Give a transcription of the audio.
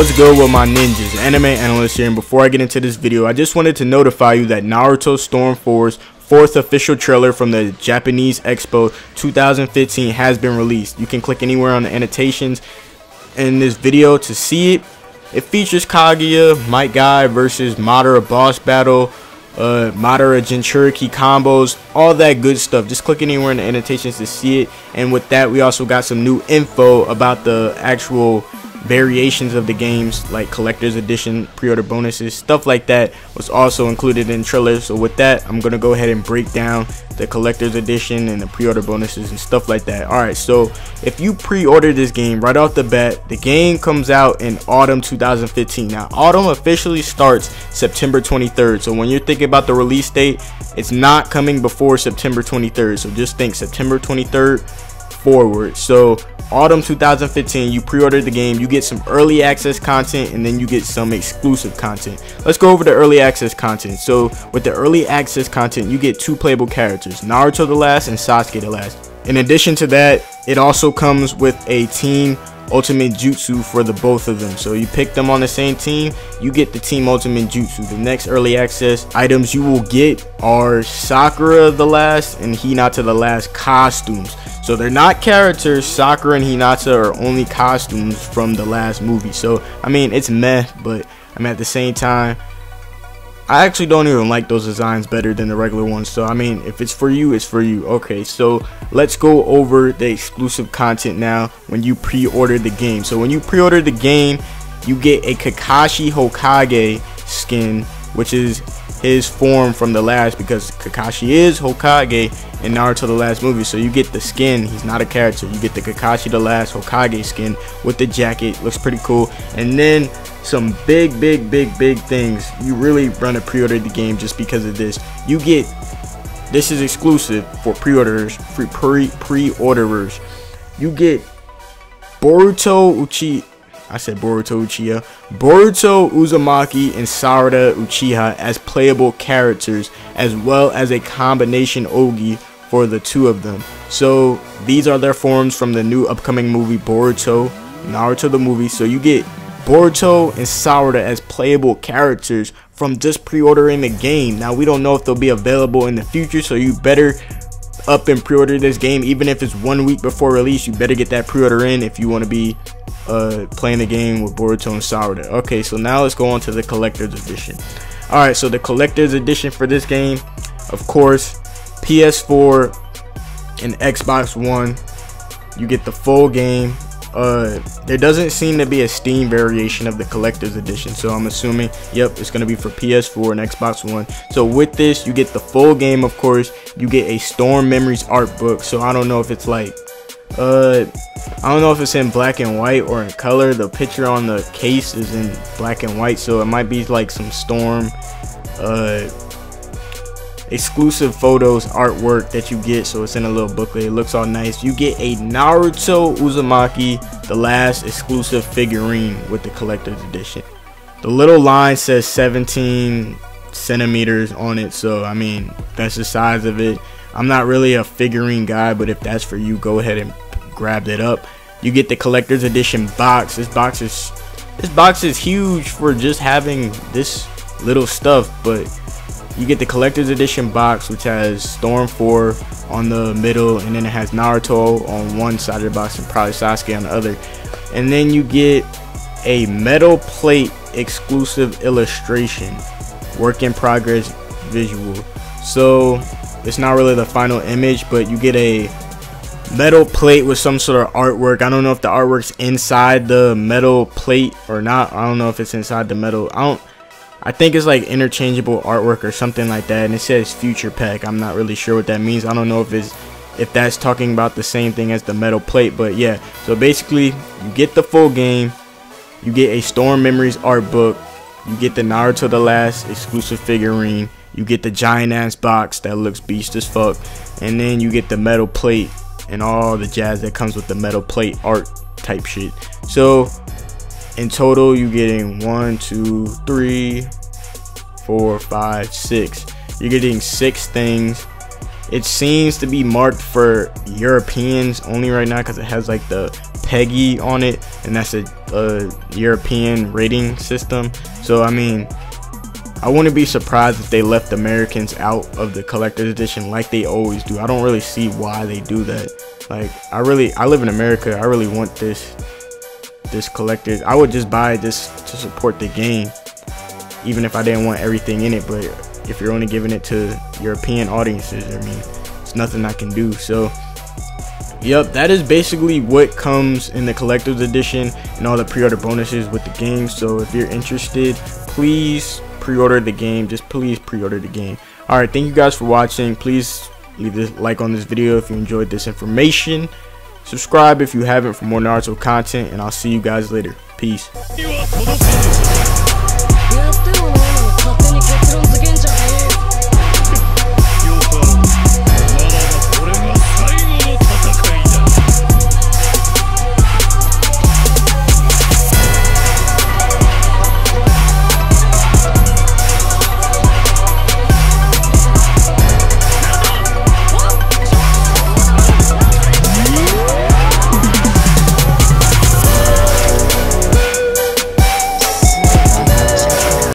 What's good with my ninjas, anime analyst here, and before I get into this video, I just wanted to notify you that Naruto Storm 4's fourth official trailer from the Japanese Expo 2015 has been released. You can click anywhere on the annotations in this video to see it. It features Kaguya, Might Guy versus Madara boss battle, Madara Jinchuriki combos, all that good stuff. Just click anywhere in the annotations to see it. And with that, we also got some new info about the actual variations of the games, like collector's edition, pre-order bonuses, stuff like that was also included in trailers. So with that, I'm gonna go ahead and break down the collector's edition and the pre-order bonuses and stuff like that. Alright, so if you pre-order this game right off the bat, the game comes out in autumn 2015. Now autumn officially starts September 23rd, so when you're thinking about the release date, it's not coming before September 23rd, so just think September 23rd forward. So autumn 2015, you pre-order the game, you get some early access content, and then you get some exclusive content. Let's go over the early access content. So with the early access content, you get two playable characters, Naruto the Last and Sasuke the Last. In addition to that, it also comes with a Team Ultimate Jutsu for the both of them. So you pick them on the same team, you get the Team Ultimate Jutsu. The next early access items you will get are Sakura the Last and Hinata the Last costumes. So they're not characters. Sakura and Hinata are only costumes from the last movie. So I mean, it's meh, but I mean, at the same time, I actually don't even like those designs better than the regular ones. So I mean, if it's for you, it's for you. Okay, so let's go over the exclusive content now when you pre-order the game. So when you pre-order the game, you get a Kakashi Hokage skin, which is his form from the last, because Kakashi is Hokage in Naruto the Last movie. So you get the skin, he's not a character. You get the Kakashi the Last Hokage skin with the jacket, looks pretty cool. And then some big things. You really run to pre-order the game just because of this. You get, this is exclusive for pre-orders, pre-orderers, you get Boruto Uzumaki and Sarada Uchiha as playable characters, as well as a combination Ogi for the two of them. So these are their forms from the new upcoming movie Boruto Naruto the Movie. So you get Boruto and Sarada as playable characters from just pre-ordering the game. Now we don't know if they'll be available in the future, so you better up and pre-order this game. Even if it's 1 week before release, you better get that pre-order in if you want to be playing the game with Boruto and Sarada. Okay, so now let's go on to the collector's edition. Alright, so the collector's edition for this game, of course, PS4 and Xbox One, you get the full game. There doesn't seem to be a Steam variation of the collector's edition, so I'm assuming, yep, it's going to be for PS4 and Xbox One. So with this, you get the full game, of course. You get a Storm Memories art book, so I don't know if it's like, I don't know if it's in black and white or in color. The picture on the case is in black and white, so it might be like some Storm exclusive photos, artwork that you get. So it's in a little booklet, it looks all nice. You get a Naruto Uzumaki the Last exclusive figurine with the collector's edition. The little line says 17 centimeters on it, so I mean, that's the size of it. I'm not really a figurine guy, but if that's for you, go ahead and grab it up. You get the collector's edition box. This box is huge for just having this little stuff, but you get the collector's edition box, which has Storm 4 on the middle, and then it has Naruto on one side of the box and probably Sasuke on the other. And then you get a metal plate exclusive illustration, work in progress visual. So it's not really the final image, but you get a metal plate with some sort of artwork. I don't know if the artwork's inside the metal plate or not. I don't know if it's inside the metal. I think it's like interchangeable artwork or something like that, and it says Future Pack. I'm not really sure what that means. I don't know if that's talking about the same thing as the metal plate, but yeah. So basically, you get the full game, you get a Storm Memories art book, you get the Naruto the Last exclusive figurine, you get the giant ass box that looks beast as fuck, and then you get the metal plate and all the jazz that comes with the metal plate art type shit. So in total, you're getting 1, 2, 3, 4, 5, 6. You're getting 6 things. It seems to be marked for Europeans only right now because it has like the PEGI on it, and that's a European rating system. So I mean, I wouldn't be surprised if they left Americans out of the collector's edition like they always do. I don't really see why they do that. Like, I live in America. I really want this collector. I would just buy this to support the game, even if I didn't want everything in it. But if you're only giving it to European audiences, I mean, it's nothing I can do. So yep, that is basically what comes in the collector's edition and all the pre-order bonuses with the game. So if you're interested, please pre-order the game. Just please pre-order the game. All right, thank you guys for watching. Please leave a like on this video if you enjoyed this information. Subscribe if you haven't for more Naruto content, and I'll see you guys later. Peace.